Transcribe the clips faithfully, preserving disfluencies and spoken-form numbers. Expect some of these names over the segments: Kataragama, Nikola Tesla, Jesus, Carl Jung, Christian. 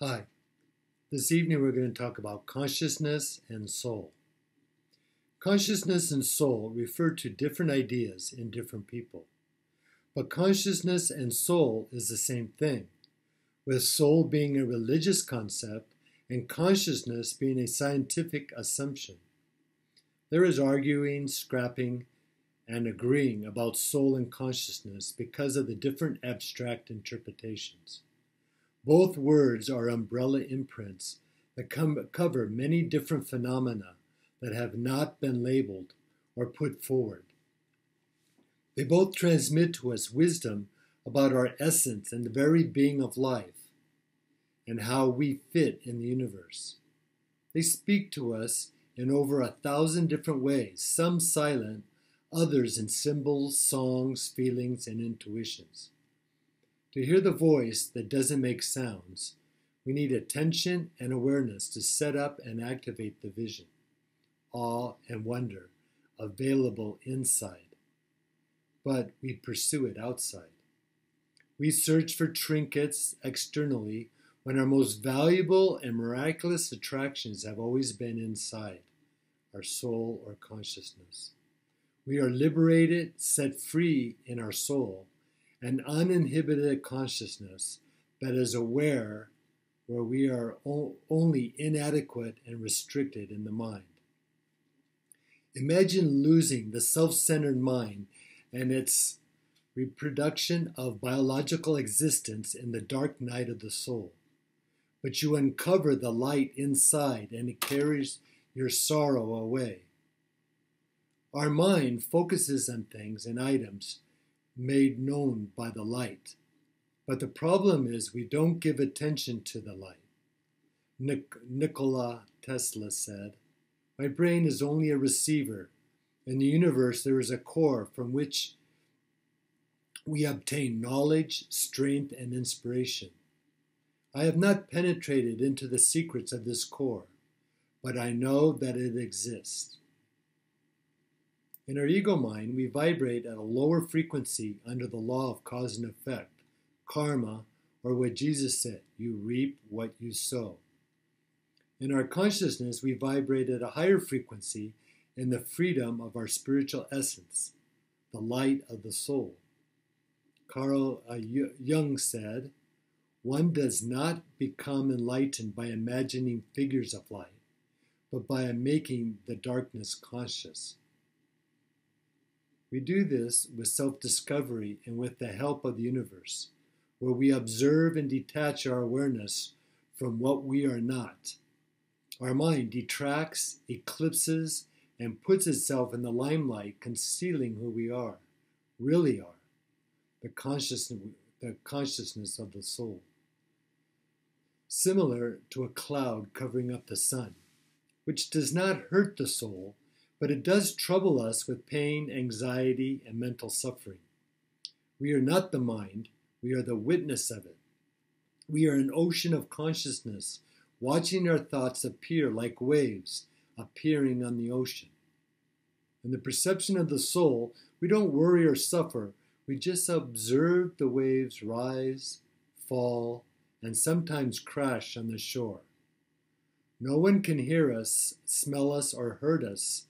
Hi, this evening we're going to talk about consciousness and soul. Consciousness and soul refer to different ideas in different people. But consciousness and soul is the same thing, with soul being a religious concept and consciousness being a scientific assumption. There is arguing, scrapping, and agreeing about soul and consciousness because of the different abstract interpretations. Both words are umbrella imprints that come, cover many different phenomena that have not been labeled or put forward. They both transmit to us wisdom about our essence and the very being of life and how we fit in the universe. They speak to us in over a thousand different ways, some silent, others in symbols, songs, feelings, and intuitions. To hear the voice that doesn't make sounds, we need attention and awareness to set up and activate the vision, awe and wonder available inside. But we pursue it outside. We search for trinkets externally when our most valuable and miraculous attractions have always been inside, our soul or consciousness. We are liberated, set free in our soul, an uninhibited consciousness that is aware where we are only inadequate and restricted in the mind. Imagine losing the self-centered mind and its reproduction of biological existence in the dark night of the soul. But you uncover the light inside and it carries your sorrow away. Our mind focuses on things and items made known by the light. But the problem is we don't give attention to the light. Nik- Nikola Tesla said, "My brain is only a receiver. In the universe there is a core from which we obtain knowledge, strength, and inspiration. I have not penetrated into the secrets of this core, but I know that it exists." In our ego mind, we vibrate at a lower frequency under the law of cause and effect, karma, or what Jesus said, you reap what you sow. In our consciousness, we vibrate at a higher frequency in the freedom of our spiritual essence, the light of the soul. Carl Jung said, "One does not become enlightened by imagining figures of light, but by making the darkness conscious." We do this with self-discovery and with the help of the universe, where we observe and detach our awareness from what we are not. Our mind detracts, eclipses, and puts itself in the limelight, concealing who we are, really are, the consciousness, the consciousness of the soul. Similar to a cloud covering up the sun, which does not hurt the soul, but it does trouble us with pain, anxiety, and mental suffering. We are not the mind, we are the witness of it. We are an ocean of consciousness, watching our thoughts appear like waves appearing on the ocean. In the perception of the soul, we don't worry or suffer, we just observe the waves rise, fall, and sometimes crash on the shore. No one can hear us, smell us, or hurt us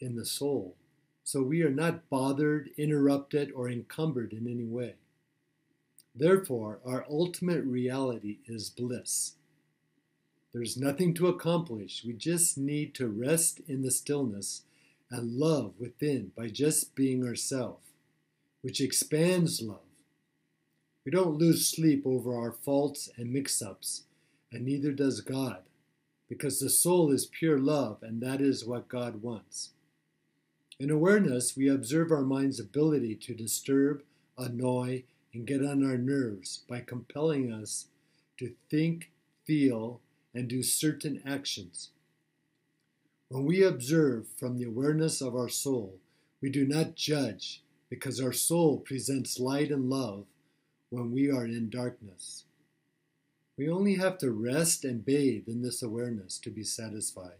in the soul, so we are not bothered, interrupted, or encumbered in any way. Therefore, our ultimate reality is bliss. There's nothing to accomplish. We just need to rest in the stillness and love within by just being ourselves, which expands love. We don't lose sleep over our faults and mix-ups, and neither does God, because the soul is pure love, and that is what God wants. In awareness, we observe our mind's ability to disturb, annoy, and get on our nerves by compelling us to think, feel, and do certain actions. When we observe from the awareness of our soul, we do not judge, because our soul presents light and love when we are in darkness. We only have to rest and bathe in this awareness to be satisfied.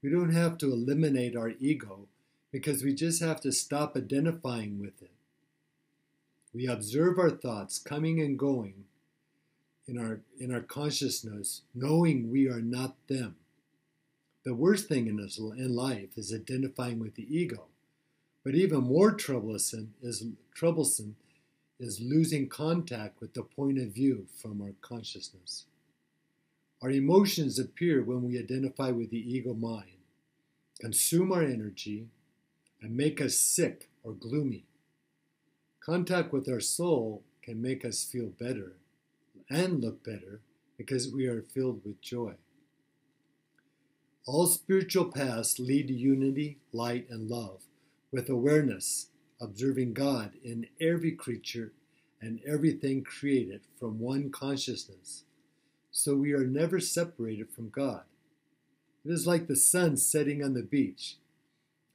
We don't have to eliminate our ego, because we just have to stop identifying with it. We observe our thoughts coming and going in our in our consciousness, knowing we are not them. The worst thing in us in life is identifying with the ego, but even more troublesome is troublesome is losing contact with the point of view from our consciousness. Our emotions appear when we identify with the ego mind, consume our energy, and make us sick or gloomy. Contact with our soul can make us feel better and look better because we are filled with joy. All spiritual paths lead to unity, light, and love, with awareness, observing God in every creature and everything created from one consciousness, so we are never separated from God. It is like the sun setting on the beach.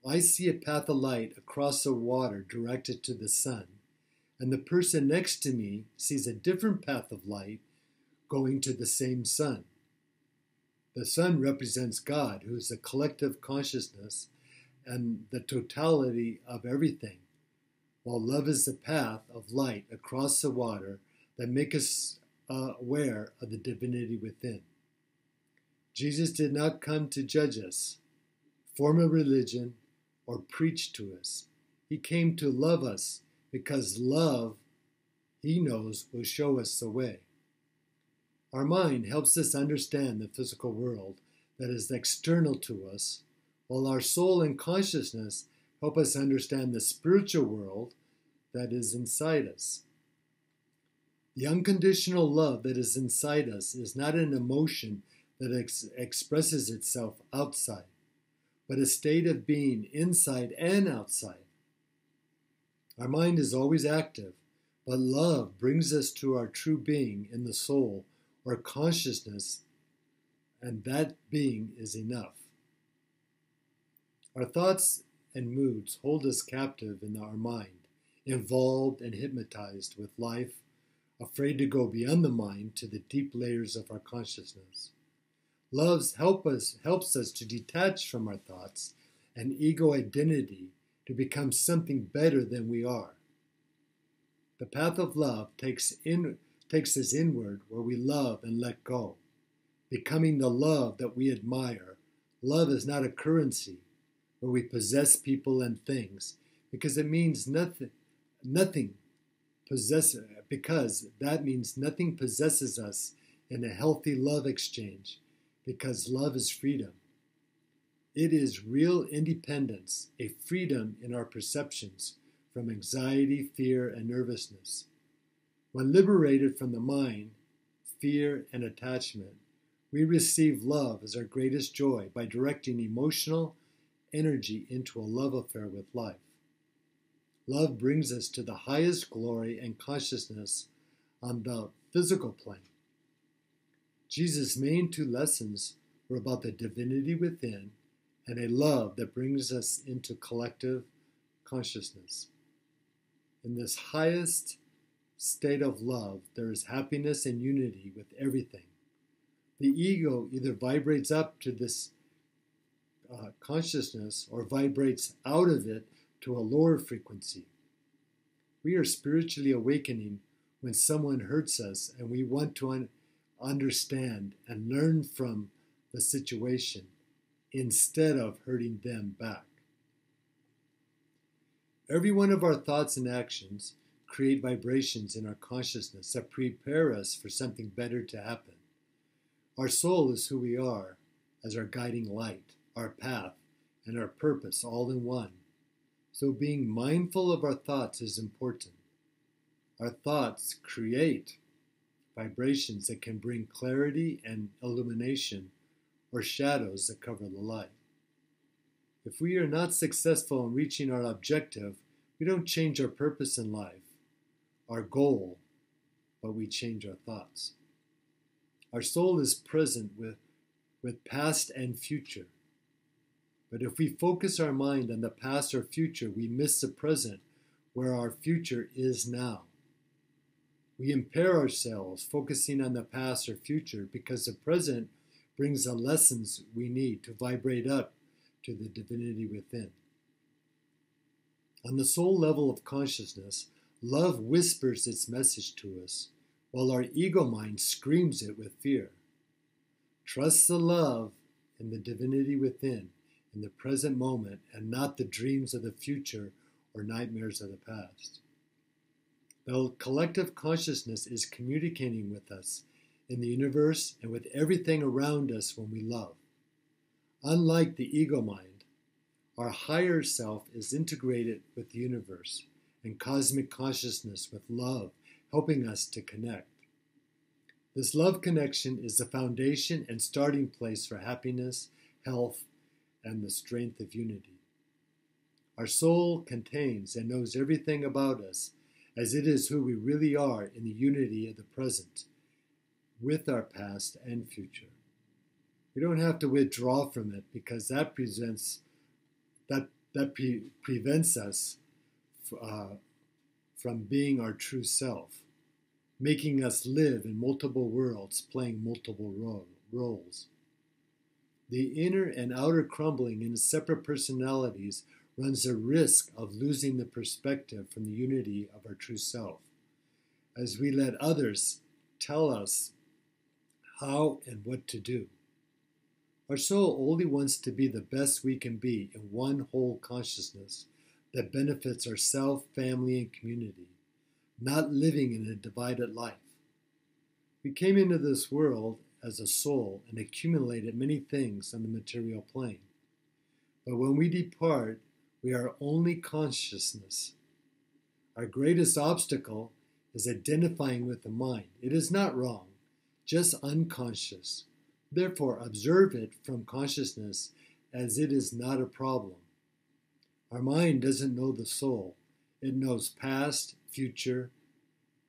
I see a path of light across the water directed to the sun, and the person next to me sees a different path of light going to the same sun. The sun represents God, who is the collective consciousness and the totality of everything, while love is the path of light across the water that makes us uh, aware of the divinity within. Jesus did not come to judge us, form a religion, or preach to us. He came to love us, because love, he knows, will show us the way. Our mind helps us understand the physical world that is external to us, while our soul and consciousness help us understand the spiritual world that is inside us. The unconditional love that is inside us is not an emotion that ex expresses itself outside, but a state of being inside and outside. Our mind is always active, but love brings us to our true being in the soul or consciousness, and that being is enough. Our thoughts and moods hold us captive in our mind, involved and hypnotized with life, afraid to go beyond the mind to the deep layers of our consciousness. Love help us, helps us to detach from our thoughts and ego identity to become something better than we are. The path of love takes, in, takes us inward, where we love and let go, becoming the love that we admire. Love is not a currency where we possess people and things, because it means nothing, nothing possess, because that means nothing possesses us in a healthy love exchange, because love is freedom. It is real independence, a freedom in our perceptions from anxiety, fear, and nervousness. When liberated from the mind, fear, and attachment, we receive love as our greatest joy by directing emotional energy into a love affair with life. Love brings us to the highest glory and consciousness on the physical plane. Jesus' main two lessons were about the divinity within and a love that brings us into collective consciousness. In this highest state of love, there is happiness and unity with everything. The ego either vibrates up to this uh, consciousness or vibrates out of it to a lower frequency. We are spiritually awakening when someone hurts us and we want to un understand and learn from the situation, instead of hurting them back. Every one of our thoughts and actions create vibrations in our consciousness that prepare us for something better to happen. Our soul is who we are, as our guiding light, our path, and our purpose all in one. So being mindful of our thoughts is important. Our thoughts create vibrations that can bring clarity and illumination, or shadows that cover the light. If we are not successful in reaching our objective, we don't change our purpose in life, our goal, but we change our thoughts. Our soul is present with, with past and future. But if we focus our mind on the past or future, we miss the present, where our future is now. We impair ourselves focusing on the past or future, because the present brings the lessons we need to vibrate up to the divinity within. On the soul level of consciousness, love whispers its message to us, while our ego mind screams it with fear. Trust the love and the divinity within in the present moment and not the dreams of the future or nightmares of the past. The collective consciousness is communicating with us in the universe and with everything around us when we love. Unlike the ego mind, our higher self is integrated with the universe and cosmic consciousness with love, helping us to connect. This love connection is the foundation and starting place for happiness, health, and the strength of unity. Our soul contains and knows everything about us, as it is who we really are in the unity of the present, with our past and future. We don't have to withdraw from it because that presents, that, that pre prevents us uh, from being our true self, making us live in multiple worlds, playing multiple ro roles. The inner and outer crumbling into separate personalities runs a risk of losing the perspective from the unity of our true self, as we let others tell us how and what to do. Our soul only wants to be the best we can be in one whole consciousness that benefits ourself, family, and community, not living in a divided life. We came into this world as a soul and accumulated many things on the material plane. But when we depart, we are only consciousness. Our greatest obstacle is identifying with the mind. It is not wrong, just unconscious. Therefore, observe it from consciousness, as it is not a problem. Our mind doesn't know the soul. It knows past, future,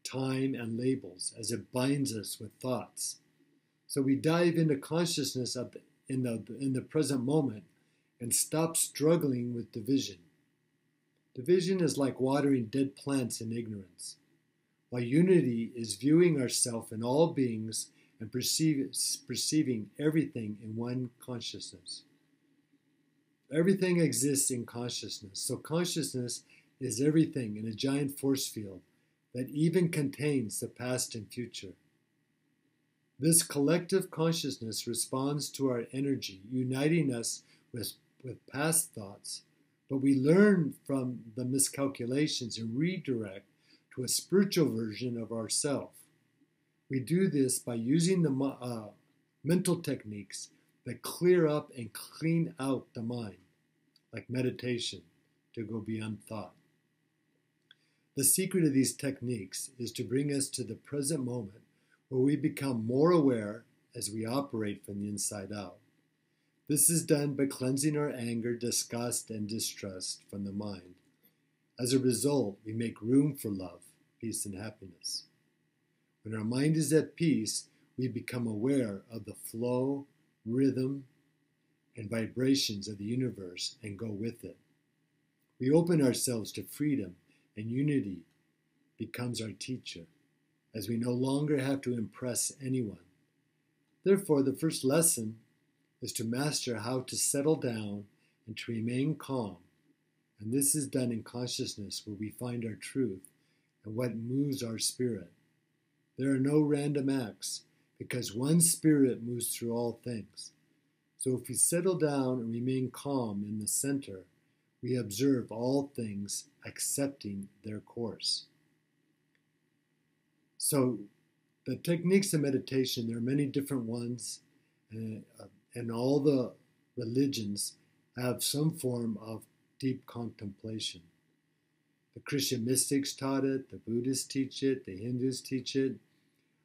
time, and labels, as it binds us with thoughts. So we dive into consciousness of the, in, the, in the present moment and stop struggling with division. Division is like watering dead plants in ignorance, while unity is viewing ourself in all beings and perceive, perceiving everything in one consciousness. Everything exists in consciousness, so consciousness is everything in a giant force field that even contains the past and future. This collective consciousness responds to our energy, uniting us with, with past thoughts, but we learn from the miscalculations and redirect to a spiritual version of ourself. We do this by using the uh, mental techniques that clear up and clean out the mind, like meditation, to go beyond thought. The secret of these techniques is to bring us to the present moment where we become more aware as we operate from the inside out. This is done by cleansing our anger, disgust, and distrust from the mind. As a result, we make room for love, peace, and happiness. When our mind is at peace, we become aware of the flow, rhythm, and vibrations of the universe and go with it. We open ourselves to freedom, and unity becomes our teacher, as we no longer have to impress anyone. Therefore, the first lesson is to master how to settle down and to remain calm. And this is done in consciousness, where we find our truth and what moves our spirit. There are no random acts, because one spirit moves through all things. So if we settle down and remain calm in the center, we observe all things, accepting their course. So the techniques of meditation, there are many different ones, and, uh, and all the religions have some form of deep contemplation. The Christian mystics taught it, the Buddhists teach it, the Hindus teach it,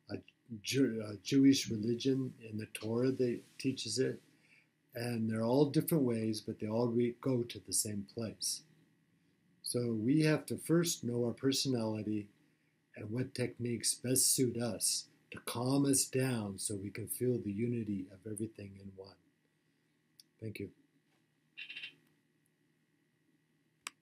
a, Jew, a Jewish religion in the Torah that teaches it, and they're all different ways, but they all re go to the same place. So we have to first know our personality and what techniques best suit us to calm us down so we can feel the unity of everything in one. Thank you.